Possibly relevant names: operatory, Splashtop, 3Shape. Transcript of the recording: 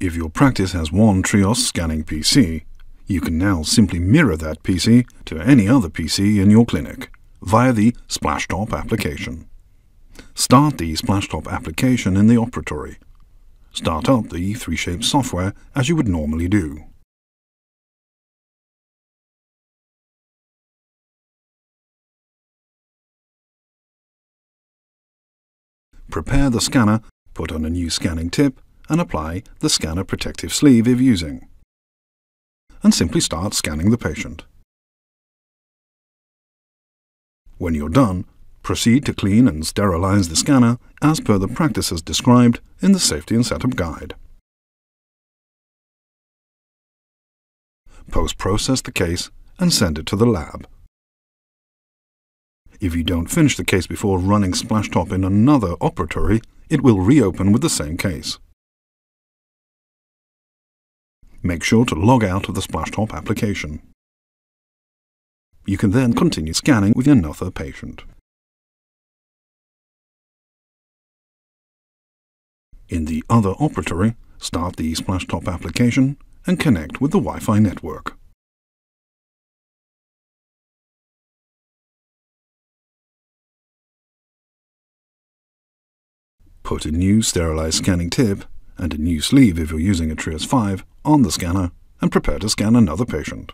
If your practice has one Trios scanning PC, you can now simply mirror that PC to any other PC in your clinic via the Splashtop application. Start the Splashtop application in the operatory. Start up the 3Shape software as you would normally do. Prepare the scanner, put on a new scanning tip, and apply the scanner protective sleeve if using. And simply start scanning the patient. When you're done, proceed to clean and sterilize the scanner as per the practices described in the Safety and Setup Guide. Post-process the case and send it to the lab. If you don't finish the case before running Splashtop in another operatory, it will reopen with the same case. Make sure to log out of the Splashtop application. You can then continue scanning with another patient. In the other operatory, start the Splashtop application and connect with the Wi-Fi network. Put a new sterilized scanning tip and a new sleeve if you're using a Trios 5 on the scanner and prepare to scan another patient.